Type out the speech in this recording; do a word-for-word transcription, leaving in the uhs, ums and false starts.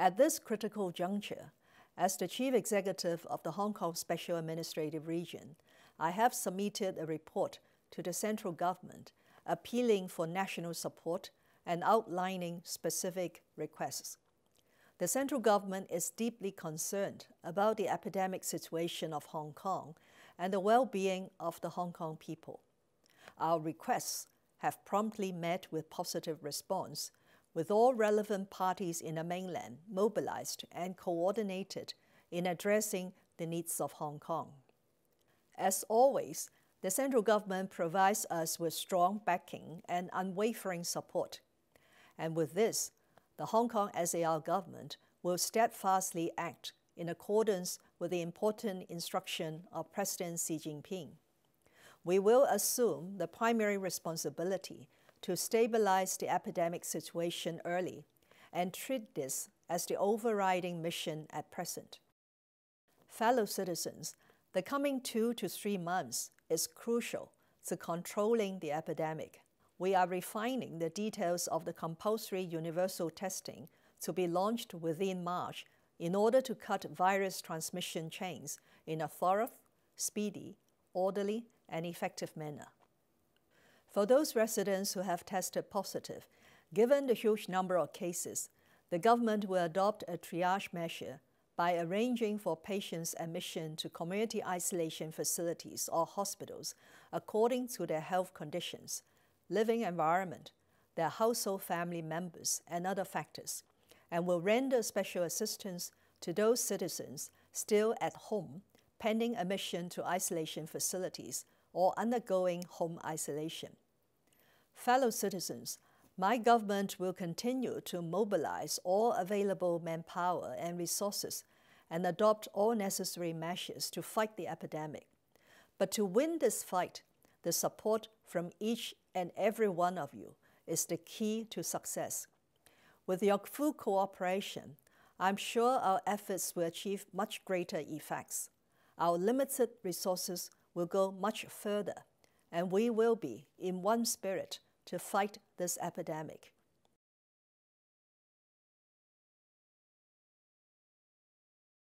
At this critical juncture, as the Chief Executive of the Hong Kong Special Administrative Region, I have submitted a report to the central government appealing for national support and outlining specific requests. The central government is deeply concerned about the epidemic situation of Hong Kong and the well-being of the Hong Kong people. Our requests have promptly met with positive response, with all relevant parties in the mainland mobilized and coordinated in addressing the needs of Hong Kong. As always, the central government provides us with strong backing and unwavering support. And with this, the Hong Kong S A R government will steadfastly act in accordance with the important instruction of President Xi Jinping. We will assume the primary responsibility to stabilize the epidemic situation early and treat this as the overriding mission at present. Fellow citizens, the coming two to three months is crucial to controlling the epidemic. We are refining the details of the compulsory universal testing to be launched within March in order to cut virus transmission chains in a thorough, speedy, orderly, and effective manner. For those residents who have tested positive, given the huge number of cases, the government will adopt a triage measure by arranging for patients' admission to community isolation facilities or hospitals according to their health conditions, living environment, their household family members, and other factors, and will render special assistance to those citizens still at home pending admission to isolation facilities or undergoing home isolation. Fellow citizens, my government will continue to mobilize all available manpower and resources and adopt all necessary measures to fight the epidemic. But to win this fight, the support from each and every one of you is the key to success. With your full cooperation, I'm sure our efforts will achieve much greater effects. Our limited resources will go much further, and we will be in one spirit to fight this epidemic.